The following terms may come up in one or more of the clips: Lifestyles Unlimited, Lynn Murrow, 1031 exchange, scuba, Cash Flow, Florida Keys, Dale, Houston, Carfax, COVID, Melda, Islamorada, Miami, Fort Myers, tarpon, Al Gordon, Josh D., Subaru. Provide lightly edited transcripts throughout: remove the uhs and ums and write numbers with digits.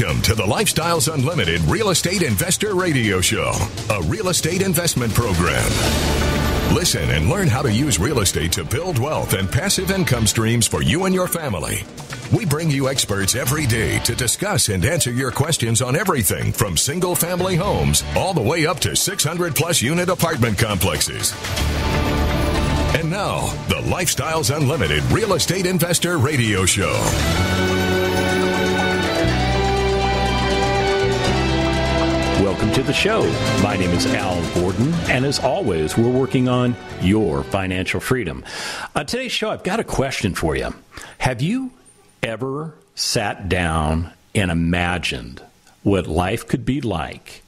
Welcome to the Lifestyles Unlimited Real Estate Investor Radio Show, a real estate investment program. Listen and learn how to use real estate to build wealth and passive income streams for you and your family. We bring you experts every day to discuss and answer your questions on everything from single-family homes all the way up to 600-plus unit apartment complexes. And now, the Lifestyles Unlimited Real Estate Investor Radio Show. Welcome to the show. My name is Al Gordon, and as always, we're working on your financial freedom. On today's show, I've got a question for you. Have you ever sat down and imagined what life could be like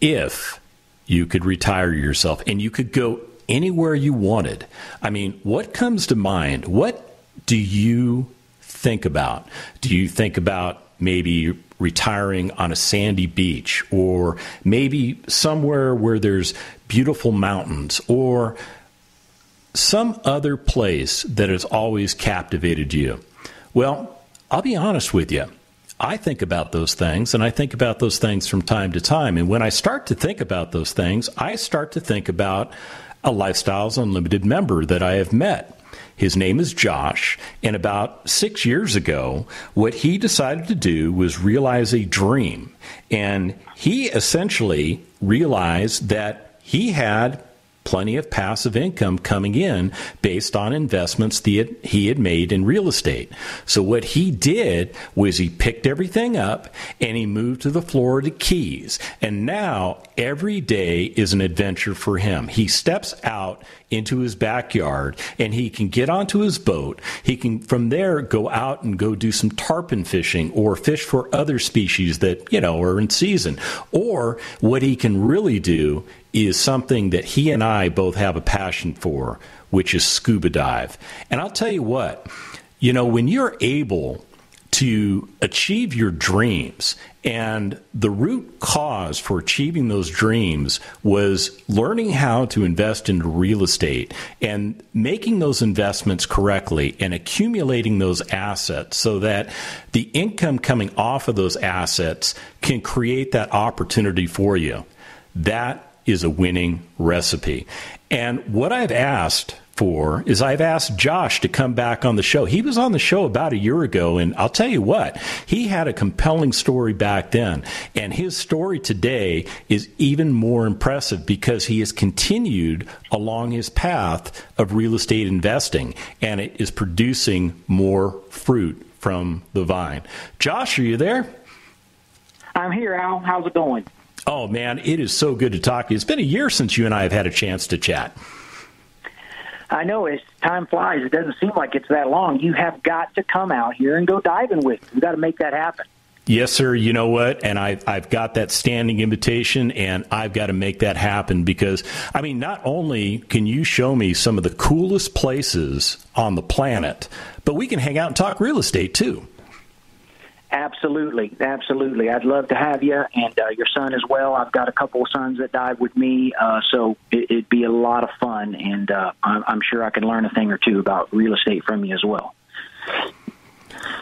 if you could retire yourself and you could go anywhere you wanted? I mean, what comes to mind? What do you think about? Do you think about maybe retiring on a sandy beach, or maybe somewhere where there's beautiful mountains, or some other place that has always captivated you? Well, I'll be honest with you. I think about those things, and I think about those things from time to time. And when I start to think about those things, I start to think about a Lifestyles Unlimited member that I have met. His name is Josh, and about 6 years ago, what he decided to do was realize a dream. And he essentially realized that he had plenty of passive income coming in based on investments that he had made in real estate. So what he did was he picked everything up and he moved to the Florida Keys. And now every day is an adventure for him. He steps out into his backyard and he can get onto his boat. He can from there go out and go do some tarpon fishing or fish for other species that, you know, are in season. Or what he can really do is something that he and I both have a passion for, which is scuba dive. And I'll tell you what, you know, when you're able to achieve your dreams, and the root cause for achieving those dreams was learning how to invest in real estate and making those investments correctly and accumulating those assets so that the income coming off of those assets can create that opportunity for you. That is a winning recipe. And what I've asked for is I've asked Josh to come back on the show. He was on the show about a year ago, and I'll tell you what, he had a compelling story back then. And his story today is even more impressive because he has continued along his path of real estate investing, and it is producing more fruit from the vine. Josh, are you there? I'm here, Al. How's it going? Oh, man, it is so good to talk to you. It's been a year since you and I have had a chance to chat. I know. As time flies, it doesn't seem like it's that long. You have got to come out here and go diving with me. We've got to make that happen. Yes, sir. You know what? And I've got that standing invitation, and I've got to make that happen because, I mean, not only can you show me some of the coolest places on the planet, but we can hang out and talk real estate, too. Absolutely. Absolutely. I'd love to have you and your son as well. I've got a couple of sons that dive with me, so it'd be a lot of fun, and I'm sure I can learn a thing or two about real estate from you as well.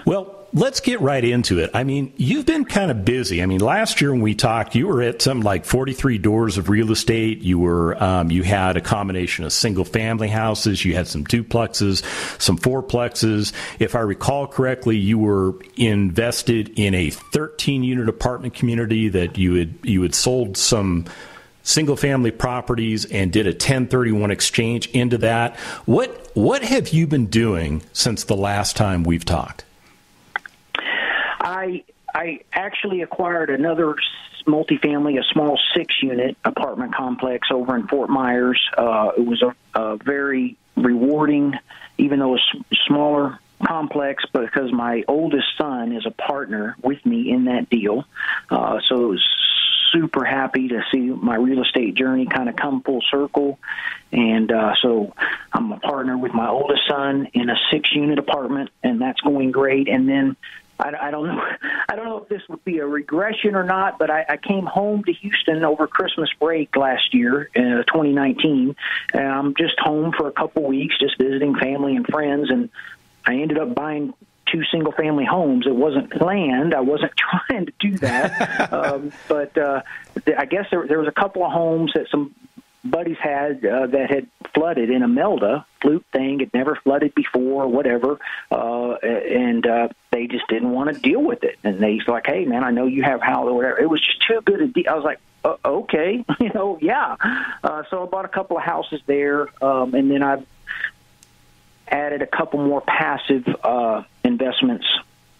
Well, let's get right into it. I mean, you've been kind of busy. I mean, last year when we talked, you were at something like 43 doors of real estate. You were, you had a combination of single family houses. You had some duplexes, some fourplexes. If I recall correctly, you were invested in a 13 unit apartment community that you had sold some single family properties and did a 1031 exchange into that. What have you been doing since the last time we've talked? I actually acquired another multifamily, a small six-unit apartment complex over in Fort Myers. It was a very rewarding, even though a smaller complex, because my oldest son is a partner with me in that deal. So it was super happy to see my real estate journey kind of come full circle. And so I'm a partner with my oldest son in a six-unit apartment, and that's going great. And then I don't know if this would be a regression or not, but I came home to Houston over Christmas break last year, 2019, and I'm just home for a couple weeks, just visiting family and friends, and I ended up buying two single-family homes. It wasn't planned. I wasn't trying to do that. but I guess there was a couple of homes that some buddies had that had flooded in a Melda fluke thing. It never flooded before or whatever, and they just didn't want to deal with it. And they was like, hey, man, I know you have house or whatever. It was just too good a deal. I was like, okay, yeah. So I bought a couple of houses there, and then I added a couple more passive investments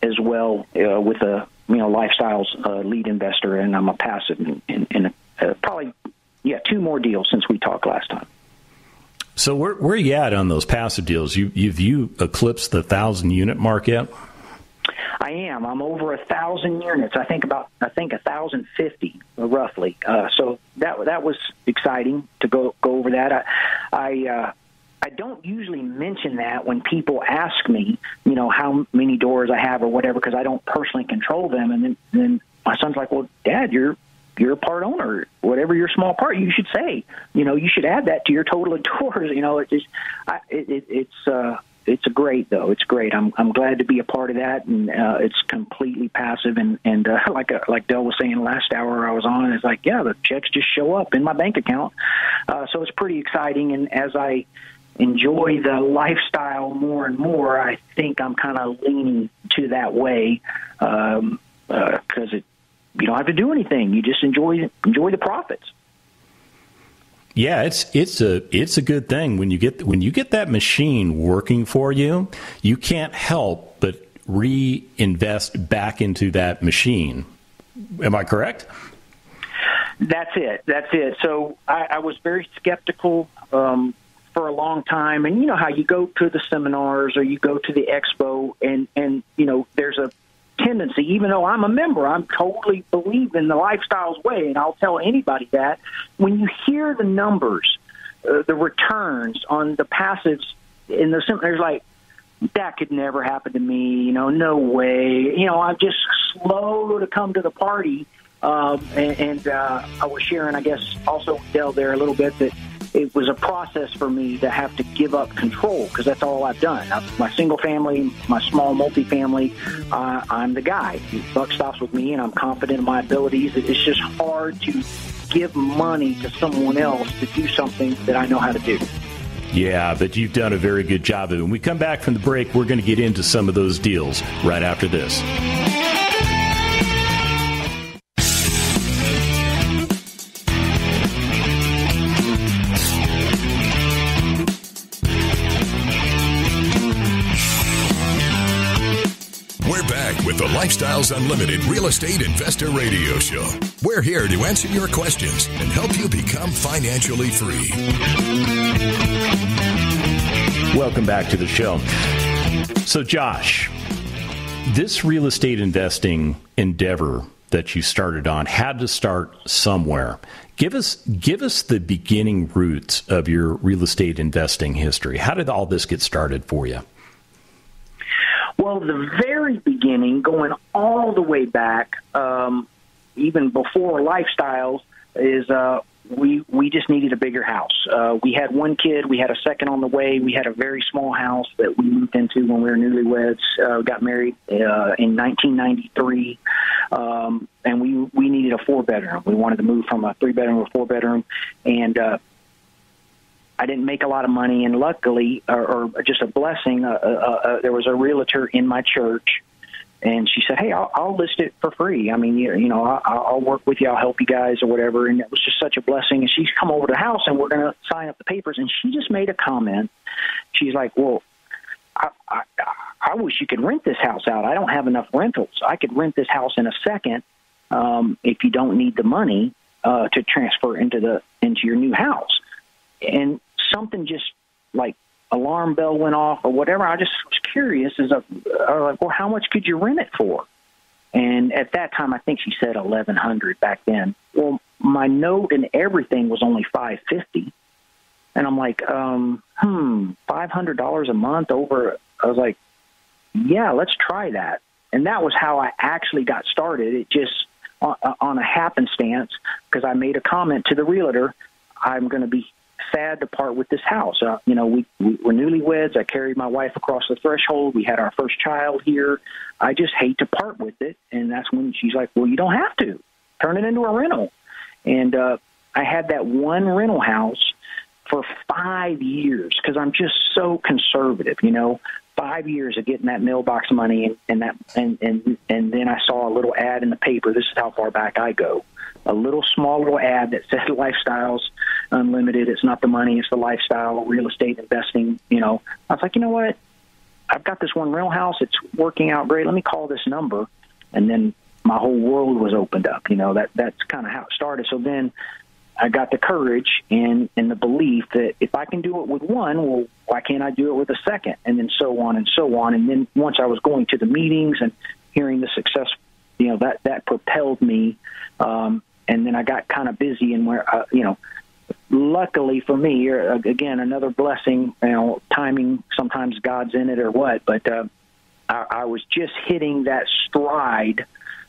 as well with a Lifestyles lead investor, and I'm a passive in probably two more deals since we talked last time. So where are you at on those passive deals? You've eclipsed the 1,000 unit mark yet? I am. I'm over 1,000 units. I think 1,050 roughly. So that was exciting to go over that. I don't usually mention that when people ask me, how many doors I have or whatever, because I don't personally control them. And then my son's like, well, Dad, you're a part owner, whatever your small part, you should say, you should add that to your total of doors. It's great though. It's great. I'm glad to be a part of that, and it's completely passive. And like Dale was saying last hour I was on, it's like, the checks just show up in my bank account. So it's pretty exciting. And as I enjoy the lifestyle more and more, I think I'm kind of leaning to that way because you don't have to do anything. You just enjoy the profits. Yeah, it's a good thing when you get that machine working for you. You can't help but reinvest back into that machine. Am I correct? That's it. That's it. So I was very skeptical for a long time, and you know how you go to the seminars or you go to the expo, and there's a tendency, even though I'm a member, I'm totally believe in the lifestyles way, and I'll tell anybody that. When you hear the numbers, the returns on the passives in the seminars, like, that could never happen to me, no way, I'm just slow to come to the party. And I was sharing, I guess, also with Dale there a little bit, that it was a process for me to have to give up control, because that's all I've done. My single family, my small multifamily, I'm the guy. The buck stops with me, and I'm confident in my abilities. It's just hard to give money to someone else to do something that I know how to do. Yeah, but you've done a very good job of it. When we come back from the break, we're going to get into some of those deals right after this. The Lifestyles Unlimited Real Estate Investor Radio Show. We're here to answer your questions and help you become financially free. Welcome back to the show. So, Josh, this real estate investing endeavor that you started on had to start somewhere. Give us the beginning roots of your real estate investing history. How did all this get started for you? Well, the very beginning, going all the way back, even before Lifestyles, is we just needed a bigger house. We had one kid. We had a second on the way. We had a very small house that we moved into when we were newlyweds. Got married in 1993, and we needed a 4-bedroom. We wanted to move from a 3-bedroom to a 4-bedroom, and I didn't make a lot of money, and luckily, or just a blessing, there was a realtor in my church, and she said, hey, I'll list it for free. I mean, I'll work with you. I'll help you guys or whatever, and it was just such a blessing. And she's come over to the house, and we're going to sign up the papers, and she just made a comment. She's like, well, I wish you could rent this house out. I don't have enough rentals. I could rent this house in a second if you don't need the money to transfer into your new house. And something just like alarm bell went off or whatever. I just was curious. I was like, well, how much could you rent it for? And at that time, I think she said $1,100 back then. Well, my note and everything was only $550, and I'm like, $500 a month over. I was like, yeah, let's try that. And that was how I actually got started. It just on a happenstance, because I made a comment to the realtor. I'm going to be sad to part with this house. You know, we're newlyweds. I carried my wife across the threshold. We had our first child here. I just hate to part with it. And that's when she's like, well, you don't have to. Turn it into a rental. And I had that one rental house for 5 years because I'm just so conservative, you know. 5 years of getting that mailbox money, and then I saw a little ad in the paper. This is how far back I go. A little ad that said Lifestyles Unlimited. It's not the money, it's the lifestyle, real estate investing. You know, I was like, you know what? I've got this one rental house. It's working out great. Let me call this number, and then my whole world was opened up. You know, that's kind of how it started. So then I got the courage and the belief that if I can do it with one, well, why can't I do it with a second? And then so on and so on. And then once I was going to the meetings and hearing the success, you know, that propelled me. And then I got kind of busy and where, you know, luckily for me, again, another blessing, you know, timing, sometimes God's in it or what, but I was just hitting that stride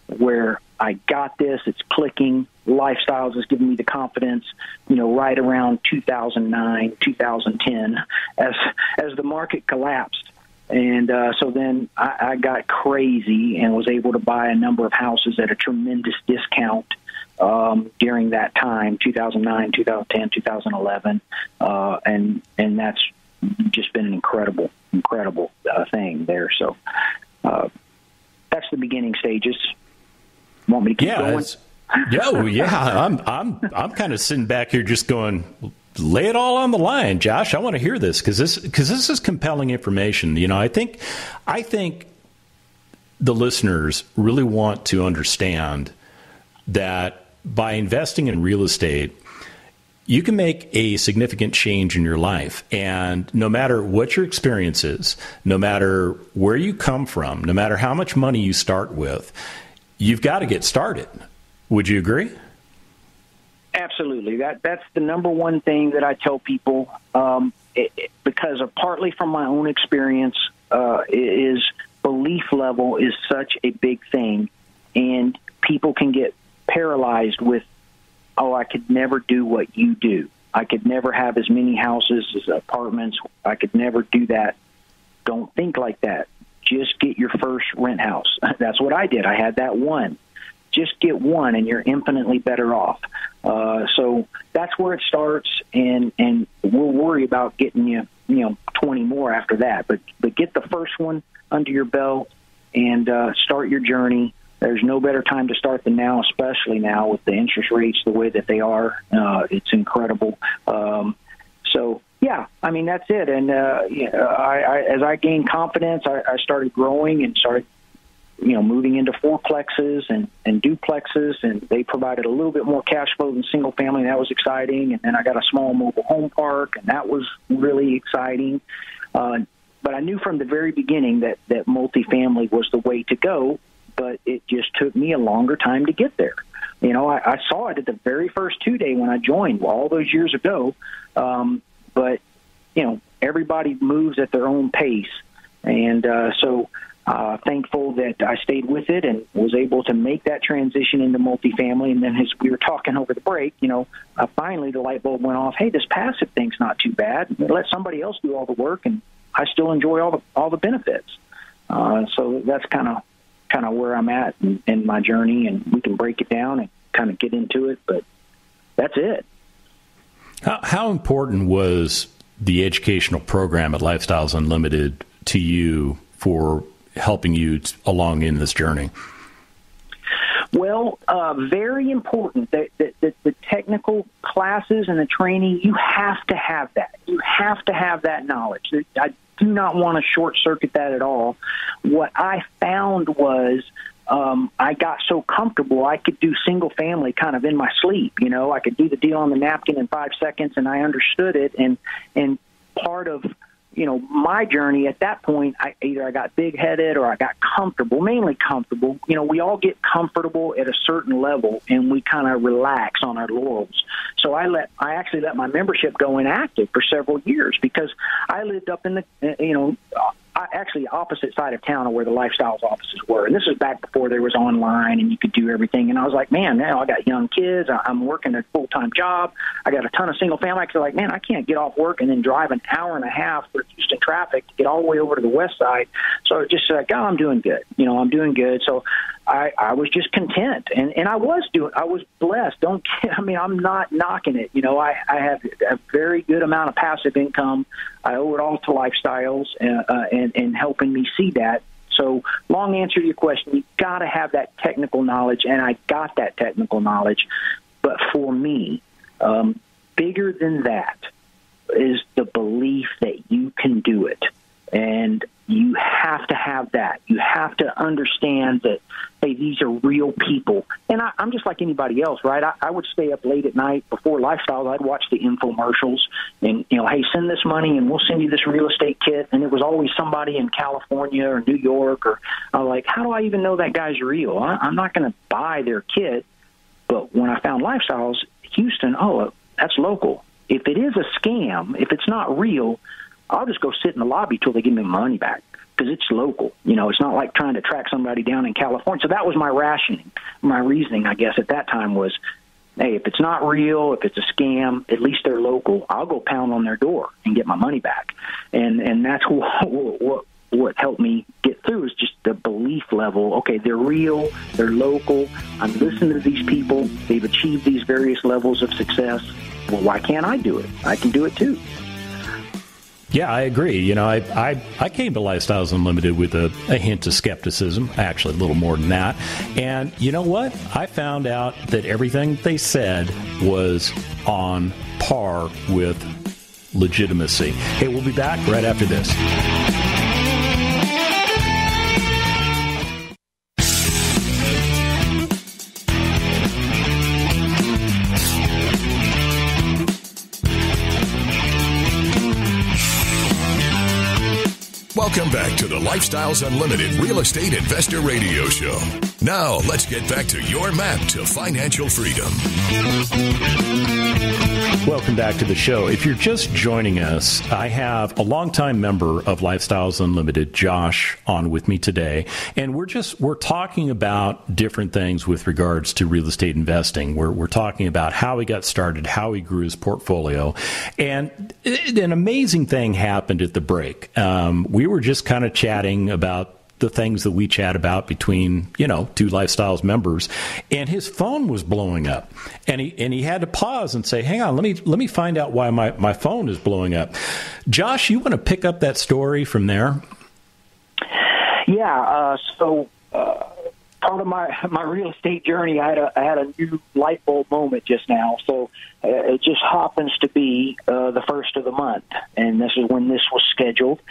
where I got this, it's clicking. Lifestyles has given me the confidence, you know, right around 2009, 2010, as the market collapsed. And so then I got crazy and was able to buy a number of houses at a tremendous discount during that time, 2009, 2010, 2011. And that's just been an incredible thing there. So that's the beginning stages. Want me to keep going? I'm kind of sitting back here just going, lay it all on the line, Josh. I want to hear this because this is compelling information. You know, I think the listeners really want to understand that by investing in real estate, you can make a significant change in your life. And no matter what your experience is, no matter where you come from, no matter how much money you start with, you've got to get started. Would you agree? Absolutely. That's the number one thing that I tell people, because partly from my own experience, is belief level is such a big thing, and people can get paralyzed with, oh, I could never do what you do. I could never have as many houses as apartments. I could never do that. Don't think like that. Just get your first rent house. That's what I did. I had that one. Just get one, and you're infinitely better off. So that's where it starts, and we'll worry about getting you 20 more after that. But get the first one under your belt and start your journey. There's no better time to start than now, especially now with the interest rates the way that they are. It's incredible. So yeah, I mean that's it. And I as I gained confidence, I started growing and started, you know, moving into fourplexes and duplexes, and they provided a little bit more cash flow than single family. That was exciting. And then I got a small mobile home park, and that was really exciting. But I knew from the very beginning that multifamily was the way to go, but it just took me a longer time to get there. You know, I saw it at the very first two-day when I joined all those years ago. But, you know, everybody moves at their own pace. And so... thankful that I stayed with it and was able to make that transition into multifamily. And then as we were talking over the break, you know, finally the light bulb went off. Hey, this passive thing's not too bad. Let somebody else do all the work, and I still enjoy all the benefits. So that's kind of where I'm at in my journey, and we can break it down and kind of get into it. But that's it. How important was the educational program at Lifestyles Unlimited to you for helping you along in this journey? Well, very important. The technical classes and the training, you have to have that. You have to have that knowledge. I do not want to short-circuit that at all. What I found was I got so comfortable I could do single family kind of in my sleep. You know, I could do the deal on the napkin in 5 seconds, and I understood it. And part of, you know, my journey at that point, I got big-headed or I got comfortable, mainly comfortable. You know, we all get comfortable at a certain level, and we kind of relax on our laurels. So I actually let my membership go inactive for several years because I lived up in the, you know, actually opposite side of town of where the Lifestyles offices were. And this was back before there was online and you could do everything. And I was like, man, now I got young kids. I'm working a full-time job. I got a ton of single family. I was like, man, I can't get off work and then drive an hour and a half through Houston traffic to get all the way over to the west side. So I was just like, oh, I'm doing good. You know, I'm doing good. So I was just content. And I was blessed. I'm not knocking it. You know, I have a very good amount of passive income. I owe it all to Lifestyles and helping me see that. So long answer to your question, you got to have that technical knowledge, and I got that technical knowledge. But for me, bigger than that is the belief that you can do it, and you have to have that. You have to understand that, hey, these are real people. And I'm just like anybody else, right? I would stay up late at night before Lifestyle. I'd watch the infomercials and, you know, hey, send this money and we'll send you this real estate kit. And it was always somebody in California or New York, or I'm like, how do I even know that guy's real? I'm not going to buy their kit. But when I found Lifestyles, Houston, oh, that's local. If it is a scam, if it's not real, I'll just go sit in the lobby till they give me my money back, because it's local. You know, it's not like trying to track somebody down in California. So that was my reasoning, I guess, at that time was, hey, if it's not real, if it's a scam, at least they're local. I'll go pound on their door and get my money back. And that's what helped me get through, is just the belief level. Okay, they're real, they're local. I'm listening to these people. They've achieved these various levels of success. Well, why can't I do it? I can do it too. Yeah, I agree. You know, I came to Lifestyles Unlimited with a hint of skepticism, actually a little more than that. And you know what? I found out that everything they said was on par with legitimacy. Hey, we'll be back right after this. Welcome back to the Lifestyles Unlimited Real Estate Investor Radio Show. Now, let's get back to your map to financial freedom. Welcome back to the show. If you're just joining us, I have a longtime member of Lifestyles Unlimited, Josh, on with me today. And we're talking about different things with regards to real estate investing. We're talking about how he got started, how he grew his portfolio. And an amazing thing happened at the break. We were just kind of chatting about the things that we chat about between, you know, two Lifestyles members, and his phone was blowing up, and he had to pause and say, hang on, let me find out why my phone is blowing up. Josh, you want to pick up that story from there? Yeah. So part of my real estate journey, I had a new light bulb moment just now. So it just happens to be the first of the month, and this is when this was scheduled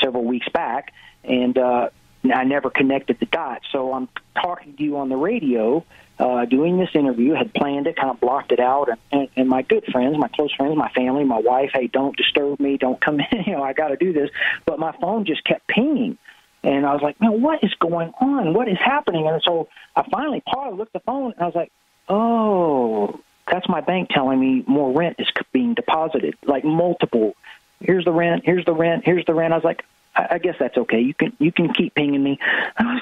several weeks back. And I never connected the dots. So I'm talking to you on the radio, doing this interview, had planned it, kind of blocked it out. And my good friends, my close friends, my family, my wife, hey, don't disturb me, don't come in, you know, I got to do this. But my phone just kept pinging. And I was like, man, what is going on? What is happening? And so I finally paused, looked at the phone, and I was like, oh, that's my bank telling me more rent is being deposited, like multiple. Here's the rent, here's the rent, here's the rent. I was like, I guess that's okay. You can keep pinging me.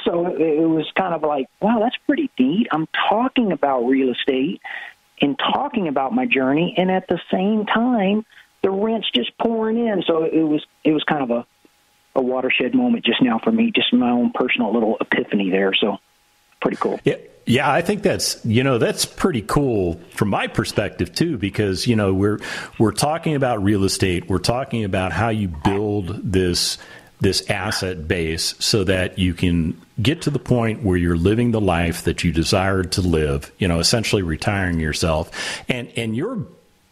So it was kind of like, wow, that's pretty neat. I'm talking about real estate and talking about my journey, and at the same time, the rent's just pouring in. So it was kind of a watershed moment just now for me, just my own personal little epiphany there. So pretty cool. Yeah. Yeah, I think that's pretty cool from my perspective too, because, you know, we're talking about real estate. We're talking about how you build this asset base so that you can get to the point where you're living the life that you desired to live, you know, essentially retiring yourself, and your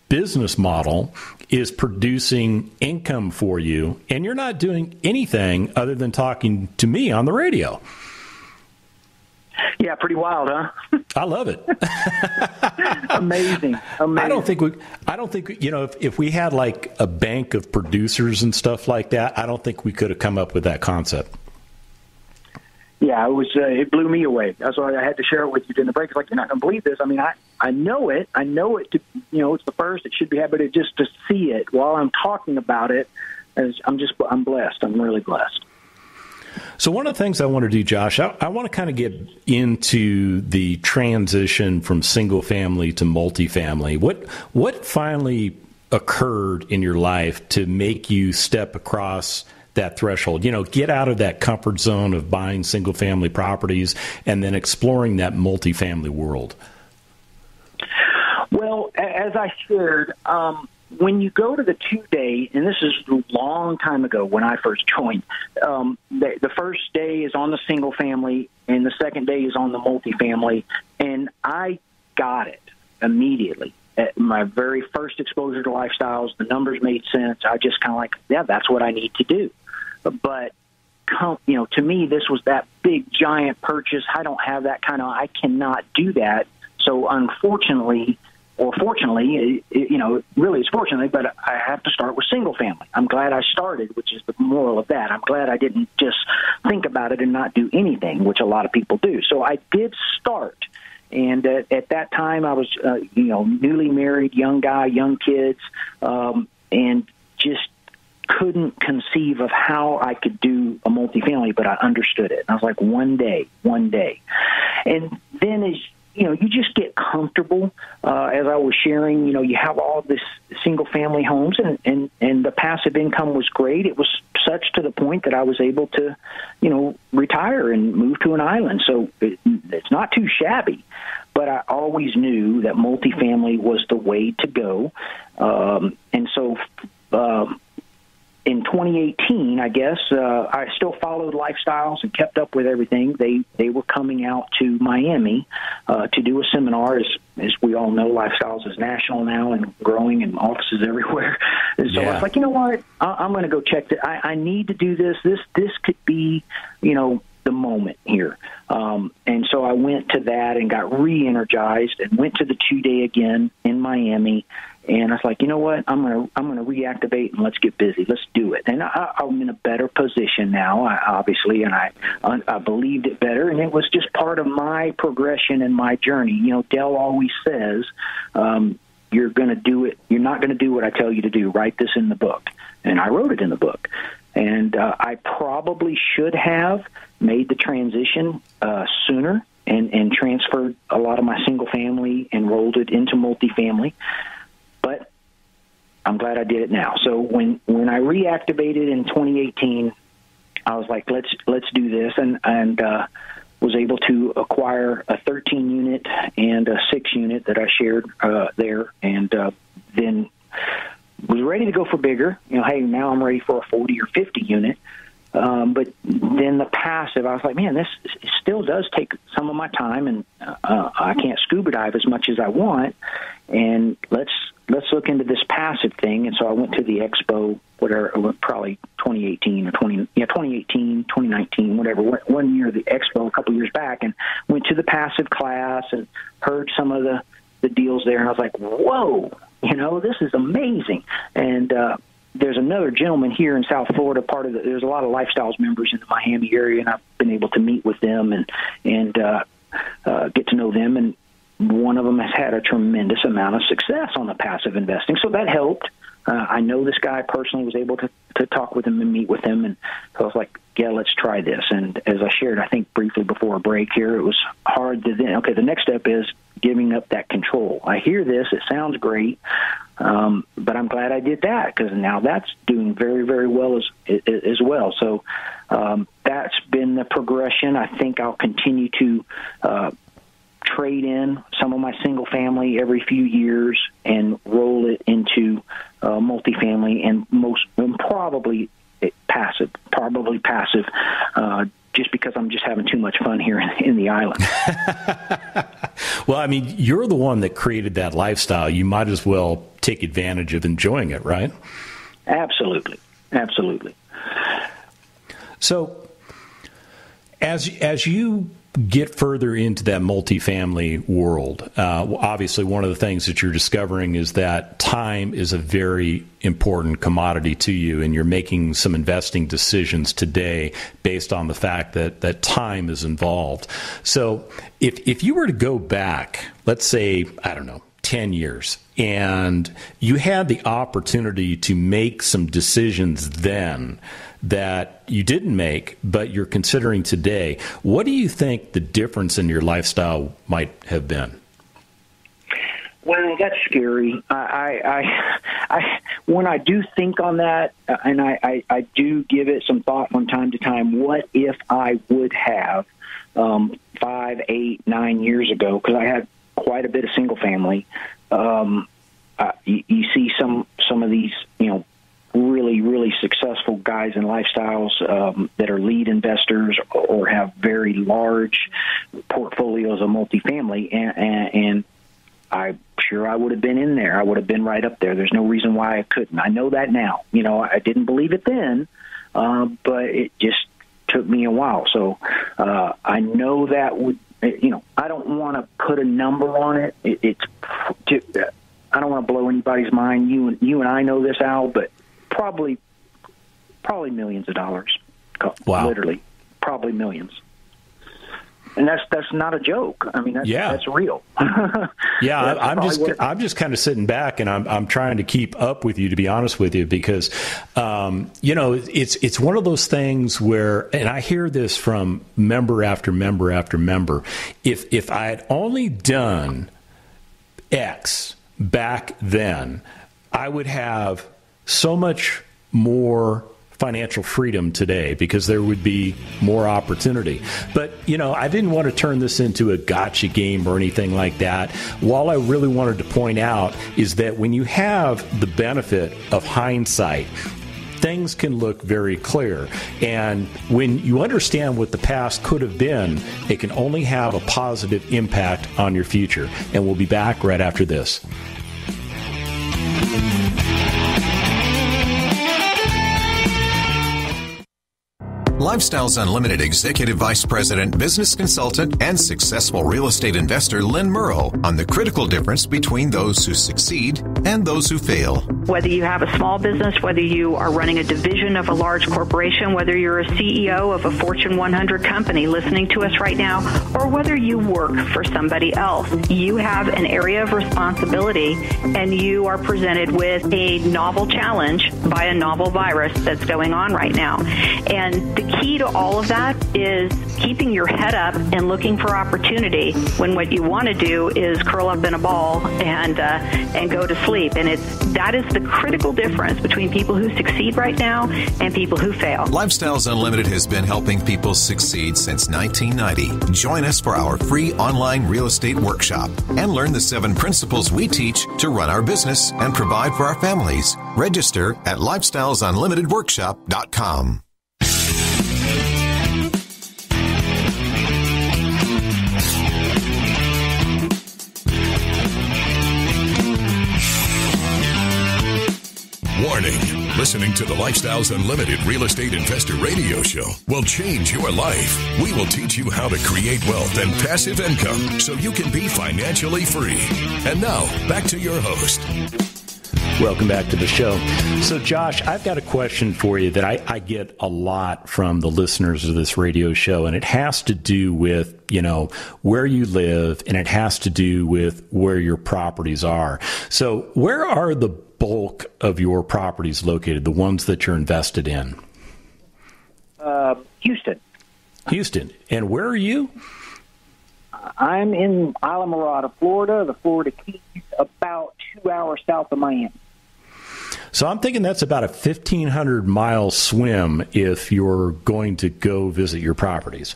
business model is producing income for you, and you're not doing anything other than talking to me on the radio. Yeah, pretty wild, huh? I love it. Amazing. I don't think you know, if we had like a bank of producers and stuff like that, I don't think we could have come up with that concept. Yeah, it blew me away. That's why I had to share it with you during the break. It's like, you're not going to believe this. I mean, I know it. I know it to, you know, it's the first. It should be, but it just to see it while I'm talking about it I'm blessed. I'm really blessed. So one of the things I want to do, Josh, I want to kind of get into the transition from single family to multifamily. What finally occurred in your life to make you step across that threshold, get out of that comfort zone of buying single family properties and then exploring that multifamily world? Well, as I shared, when you go to the two-day, and this is a long time ago when I first joined, the first day is on the single family, and the second day is on the multifamily, and I got it immediately. At my very first exposure to Lifestyles, the numbers made sense. I just kind of that's what I need to do. But, to me, this was that big, giant purchase. I don't have that I cannot do that. So, unfortunately, or fortunately, really it's fortunately, but I have to start with single family. I'm glad I started, which is the moral of that. I'm glad I didn't just think about it and not do anything, which a lot of people do. So I did start, and at that time I was, newly married, young guy, young kids, and just couldn't conceive of how I could do a multifamily, but I understood it. And I was like, one day. And then as you just get comfortable. As I was sharing, you have all this single-family homes, and the passive income was great. It was such to the point that I was able to, retire and move to an island. So it's not too shabby. But I always knew that multifamily was the way to go. In 2018, I still followed Lifestyles and kept up with everything. They were coming out to Miami to do a seminar. As we all know, Lifestyles is national now and growing, and offices everywhere. And so I was like, you know what? I'm going to go check that. I need to do this. This could be, the moment here. And so I went to that and got re-energized and went to the two-day again in Miami. And I was like, you know what? I'm gonna reactivate and let's get busy. Let's do it. And I'm in a better position now, obviously, and I believed it better. And it was just part of my progression and my journey. Dale always says, "You're gonna do it. You're not gonna do what I tell you to do. Write this in the book." And I wrote it in the book. And I probably should have made the transition sooner and transferred a lot of my single family and rolled it into multifamily. But I'm glad I did it now. So when I reactivated in 2018, I was like, let's do this, and was able to acquire a 13-unit and a 6-unit that I shared there, and then was ready to go for bigger. Hey, now I'm ready for a 40 or 50-unit. But then the passive, I was like, man, this still does take some of my time, and I can't scuba dive as much as I want. And let's look into this passive thing. And so I went to the expo, probably 2018 or 2019, whatever. One year the expo, a couple years back, and went to the passive class and heard some of the deals there. And I was like, whoa, this is amazing. And there's another gentleman here in South Florida, there's a lot of Lifestyles members in the Miami area, and I've been able to meet with them and get to know them. And one of them has had a tremendous amount of success on the passive investing, so that helped. I know this guy personally, was able to talk with him and meet with him, and so I was like, yeah, let's try this. And as I shared, I think briefly before a break here, it was hard to then, okay, the next step is giving up that control. I hear this, it sounds great, but I'm glad I did that, because now that's doing very, very well as well. So that's been the progression. I think I'll continue to trade in some of my single family every few years and roll it into multifamily, and probably passive. Just because I'm just having too much fun here in the island. Well, I mean, you're the one that created that lifestyle. You might as well take advantage of enjoying it, right? Absolutely. So as you get further into that multifamily world, obviously one of the things that you're discovering is that time is a very important commodity to you, and you're making some investing decisions today based on the fact that time is involved. So if you were to go back, let's say, I don't know, 10 years. And you had the opportunity to make some decisions then that you didn't make, but you're considering today. What do you think the difference in your lifestyle might have been? Well, that's scary. When I do think on that, and I do give it some thought from time to time, what if I would have 5, 8, 9 years ago, because I had quite a bit of single family. You see some of these, you know, really, really successful guys in lifestyles that are lead investors or have very large portfolios of multifamily, and I'm sure I would have been in there. I would have been right up there. There's no reason why I couldn't. I know that now. You know, I didn't believe it then, but it just took me a while. So I know that would, you know, I don't want to put a number on it. I don't want to blow anybody's mind. You and I know this, Al, but probably millions of dollars. Wow. Literally, probably millions. And that's not a joke. I mean, that's real. Yeah, I'm just kind of sitting back and I'm trying to keep up with you, to be honest with you, because you know, it's one of those things where, and I hear this from member after member after member. If I had only done X back then, I would have so much more financial freedom today because there would be more opportunity. But, you know, I didn't want to turn this into a gotcha game or anything like that. All I really wanted to point out is that when you have the benefit of hindsight, things can look very clear. And when you understand what the past could have been, it can only have a positive impact on your future. And we'll be back right after this. Lifestyles Unlimited Executive Vice President, Business Consultant, and successful real estate investor Lynn Murrow on the critical difference between those who succeed and those who fail. Whether you have a small business, whether you are running a division of a large corporation, whether you're a CEO of a Fortune 100 company listening to us right now, or whether you work for somebody else, you have an area of responsibility and you are presented with a novel challenge by a novel virus that's going on right now. And the key to all of that is keeping your head up and looking for opportunity when what you want to do is curl up in a ball and go to sleep. And that is the critical difference between people who succeed right now and people who fail. Lifestyles Unlimited has been helping people succeed since 1990. Join us for our free online real estate workshop and learn the 7 principles we teach to run our business and provide for our families. Register at lifestylesunlimitedworkshop.com. Warning, listening to the Lifestyles Unlimited Real Estate Investor Radio Show will change your life. We will teach you how to create wealth and passive income so you can be financially free. And now, back to your host. Welcome back to the show. So, Josh, I've got a question for you that I get a lot from the listeners of this radio show, and it has to do with, you know, where you live, and it has to do with where your properties are. So, where are the bulk of your properties located, the ones that you're invested in? Houston. Houston. And where are you? I'm in Islamorada, Florida, the Florida Keys, about 2 hours south of Miami. So I'm thinking that's about a 1,500-mile swim if you're going to go visit your properties.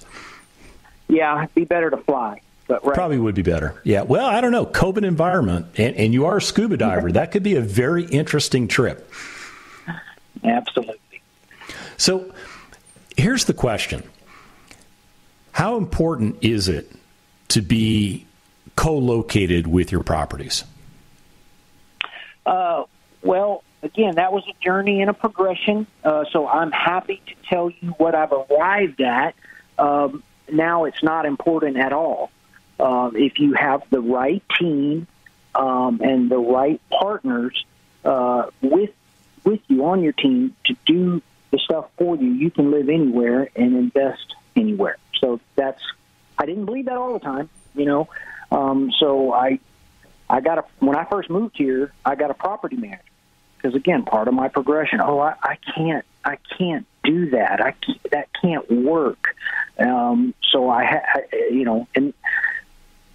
Yeah, it'd be better to fly. But right. Probably would be better. Yeah. Well, I don't know. COVID environment, and you are a scuba diver. That could be a very interesting trip. Absolutely. So here's the question. How important is it to be co-located with your properties? Well, again, that was a journey and a progression. So I'm happy to tell you what I've arrived at. Now it's not important at all. If you have the right team and the right partners with you on your team to do the stuff for you, you can live anywhere and invest anywhere. So I didn't believe that all the time, you know. So I when I first moved here, I got a property manager because, again, part of my progression. Oh, I can't do that. That can't work. So and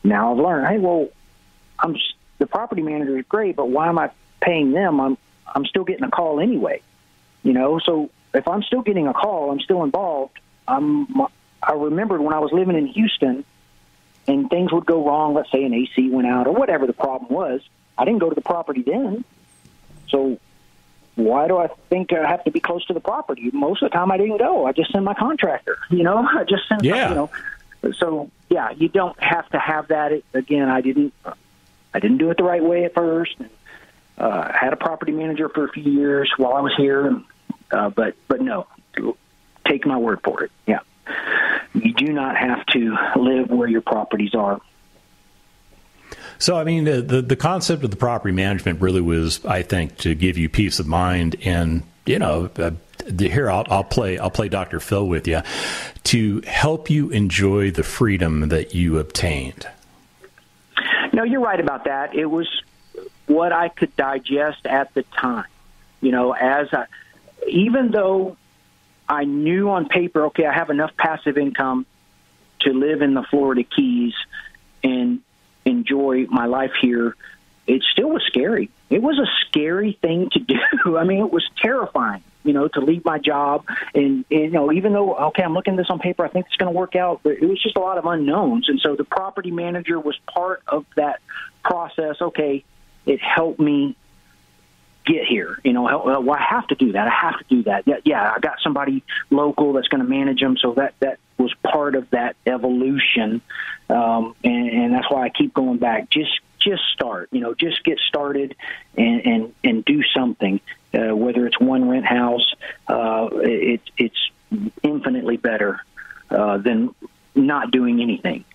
now I've learned. Hey, well, the property manager is great, but why am I paying them? I'm still getting a call anyway. You know, so if I'm still getting a call, I'm still involved. I remembered when I was living in Houston, and things would go wrong. Let's say an AC went out or whatever the problem was. I didn't go to the property then. So why do I think I have to be close to the property? Most of the time I didn't go. I just send my contractor, you know. I just send, you know. So, yeah, you don't have to have that. Again, I didn't do it the right way at first. I had a property manager for a few years while I was here. But no, take my word for it. Yeah. You do not have to live where your properties are. So, I mean, the concept of the property management really was, I think, to give you peace of mind. And, you know, here I'll play Dr. Phil with you to help you enjoy the freedom that you obtained. No, you're right about that. It was what I could digest at the time. You know, even though I knew on paper, okay, I have enough passive income to live in the Florida Keys and enjoy my life here, it still was scary. It was a scary thing to do. I mean, it was terrifying, you know, to leave my job. And you know, even though, okay, I'm looking at this on paper, I think it's going to work out, but it was just a lot of unknowns. And so the property manager was part of that process. Okay, it helped me get here. You know, well, I have to do that. I have to do that. Yeah, I got somebody local that's going to manage them. So that was part of that evolution. And that's why I keep going back. Just start, you know, just get started and do something, whether it's one rent house, it's infinitely better than not doing anything.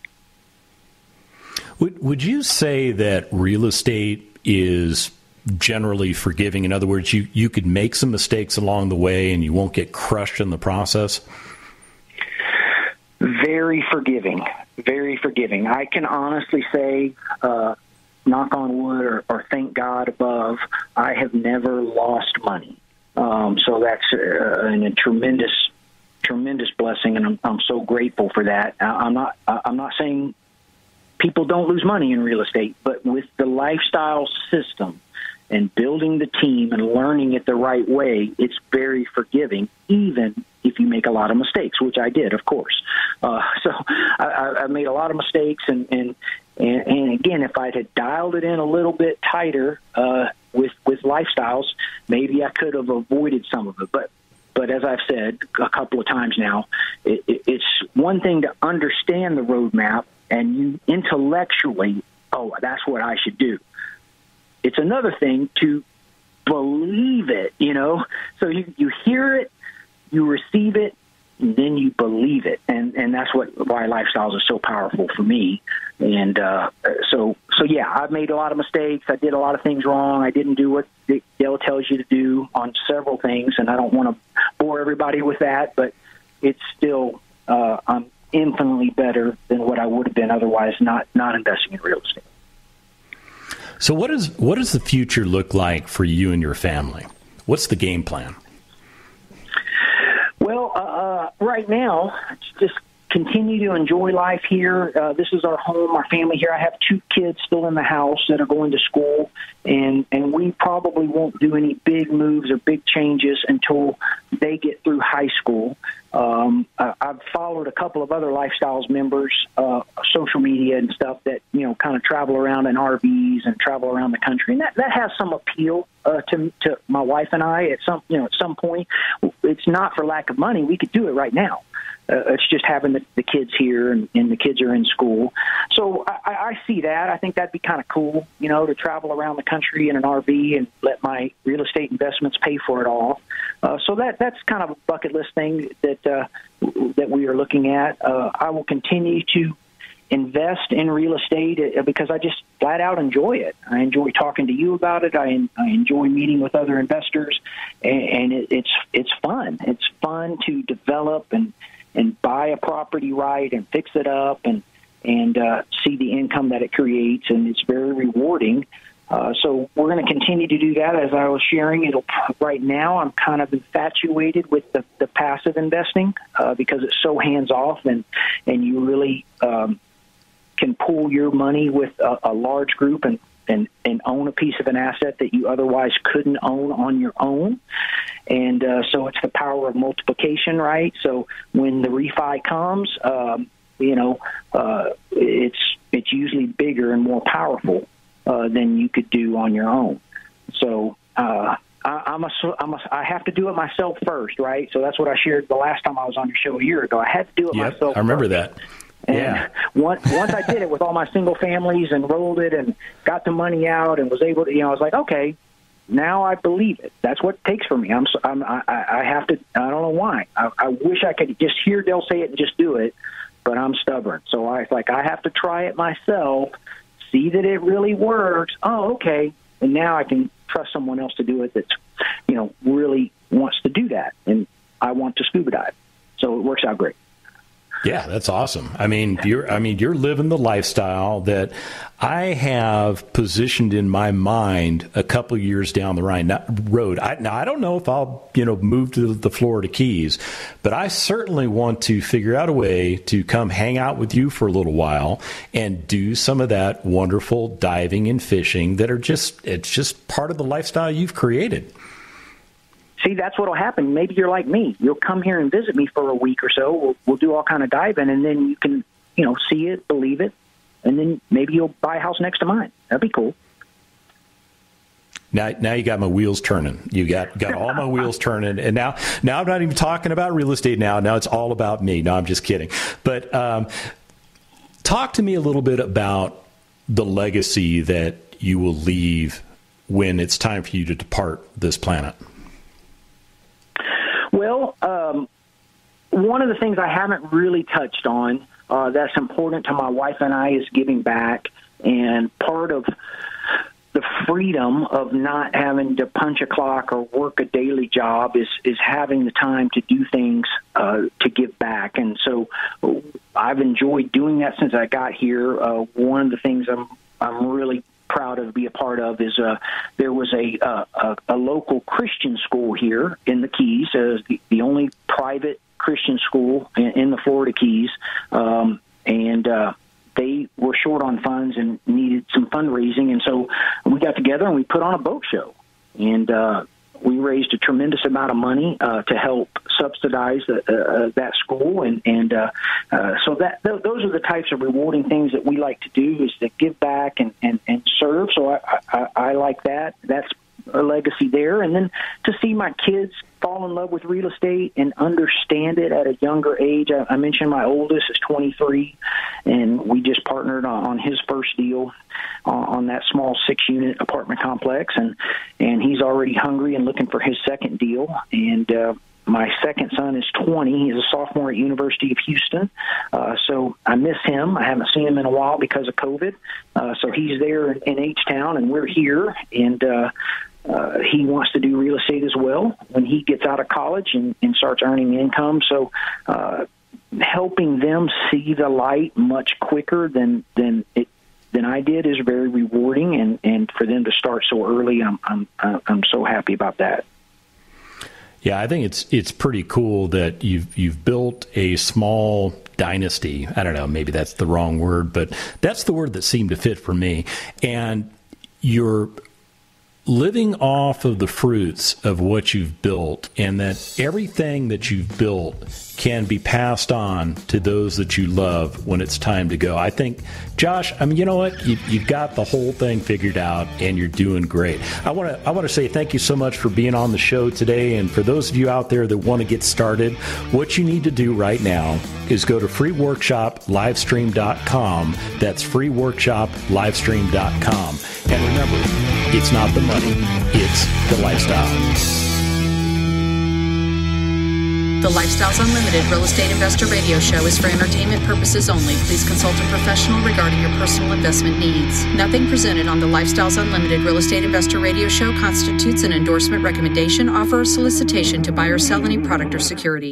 Would you say that real estate is generally forgiving? In other words, you could make some mistakes along the way and you won't get crushed in the process? Very forgiving, very forgiving. I can honestly say, knock on wood or thank God above, I have never lost money. So that's a tremendous, tremendous blessing, and I'm so grateful for that. I'm not saying people don't lose money in real estate, but with the lifestyle system and building the team and learning it the right way, it's very forgiving, even if you make a lot of mistakes, which I did, of course. So I made a lot of mistakes, and again, if I had dialed it in a little bit tighter with lifestyles, maybe I could have avoided some of it. But as I've said a couple of times now, it's one thing to understand the roadmap and you intellectually, oh, that's what I should do. It's another thing to believe it, you know. So you hear it, you receive it, and then you believe it, and that's why lifestyles are so powerful for me. And so yeah, I've made a lot of mistakes. I did a lot of things wrong. I didn't do what Dale tells you to do on several things, and I don't want to bore everybody with that. But it's still I'm infinitely better than what I would have been otherwise, not investing in real estate. So what does the future look like for you and your family? What's the game plan? Well, right now, just continue to enjoy life here. This is our home, our family here. I have two kids still in the house that are going to school, and we probably won't do any big moves or big changes until they get through high school. I've followed a couple of other Lifestyles members, social media and stuff that, you know, kind of travel around in RVs and travel around the country. And that has some appeal to my wife and I at some point. It's not for lack of money. We could do it right now. It's just having the kids here and the kids are in school. So I see that. I think that'd be kind of cool, you know, to travel around the country in an RV and let my real estate investments pay for it all. So that's kind of a bucket list thing that we are looking at. I will continue to invest in real estate because I just flat out enjoy it. I enjoy talking to you about it. I enjoy meeting with other investors, and it's fun. It's fun to develop and buy a property right and fix it up and and see the income that it creates, and it's very rewarding. So we're going to continue to do that. As I was sharing, right now I'm kind of infatuated with the passive investing because it's so hands-off, and you really can pool your money with a large group and own a piece of an asset that you otherwise couldn't own on your own. And so it's the power of multiplication, right? So when the refi comes, it's usually bigger and more powerful than you could do on your own. So I have to do it myself first, right? So that's what I shared the last time I was on your show a year ago. I had to do it myself. I remember that. And once I did it with all my single families and rolled it and got the money out and was able to, I was like, okay, now I believe it. That's what it takes for me. I have to. I don't know why. I wish I could just hear Dale say it and just do it, but I'm stubborn. So I have to try it myself. See that it really works. Oh, okay. And now I can trust someone else to do it that's, really wants to do that. And I want to scuba dive. So it works out great. Yeah, that's awesome. You're living the lifestyle that I have positioned in my mind a couple of years down the road. Now, I don't know if I'll, move to the Florida Keys, but I certainly want to figure out a way to come hang out with you for a little while and do some of that wonderful diving and fishing that are it's just part of the lifestyle you've created. See, that's what'll happen. Maybe you're like me. You'll come here and visit me for a week or so. We'll do all kind of diving, and then you can, see it, believe it, and then maybe you'll buy a house next to mine. That'd be cool. Now you got my wheels turning. You got all my wheels turning, and now I'm not even talking about real estate. Now it's all about me. No, I'm just kidding. But talk to me a little bit about the legacy that you will leave when it's time for you to depart this planet. Well, one of the things I haven't really touched on that's important to my wife and I is giving back. And part of the freedom of not having to punch a clock or work a daily job is having the time to do things to give back. And so I've enjoyed doing that since I got here. One of the things I'm really proud of to be a part of is there was a local Christian school here in the Keys, the only private Christian school in the Florida Keys, and they were short on funds and needed some fundraising, and so we got together and we put on a boat show, and we raised a tremendous amount of money to help subsidize that school, and so that those are the types of rewarding things that we like to do, is to give back and serve. So I like that. That's a legacy there. And then to see my kids fall in love with real estate and understand it at a younger age. I mentioned my oldest is 23, and we just partnered on his first deal on that small 6-unit apartment complex, and he's already hungry and looking for his second deal. And my second son is 20. He's a sophomore at University of Houston, so I miss him. I haven't seen him in a while because of COVID, so he's there in H-Town, and we're here, and he wants to do real estate as well when he gets out of college and starts earning income. So helping them see the light much quicker than I did is very rewarding, and for them to start so early, I'm so happy about that. Yeah, I think it's pretty cool that you've built a small dynasty. I don't know, maybe that's the wrong word, but that's the word that seemed to fit for me. And you're living off of the fruits of what you've built, and that everything that you've built can be passed on to those that you love when it's time to go. I think, Josh, you know what? You've got the whole thing figured out, and you're doing great. I want to say thank you so much for being on the show today. And for those of you out there that want to get started, what you need to do right now is go to freeworkshoplivestream.com. That's freeworkshoplivestream.com. And remember, it's not the money, it's the lifestyle. The Lifestyles Unlimited Real Estate Investor Radio Show is for entertainment purposes only. Please consult a professional regarding your personal investment needs. Nothing presented on the Lifestyles Unlimited Real Estate Investor Radio Show constitutes an endorsement, recommendation, offer, or solicitation to buy or sell any product or security.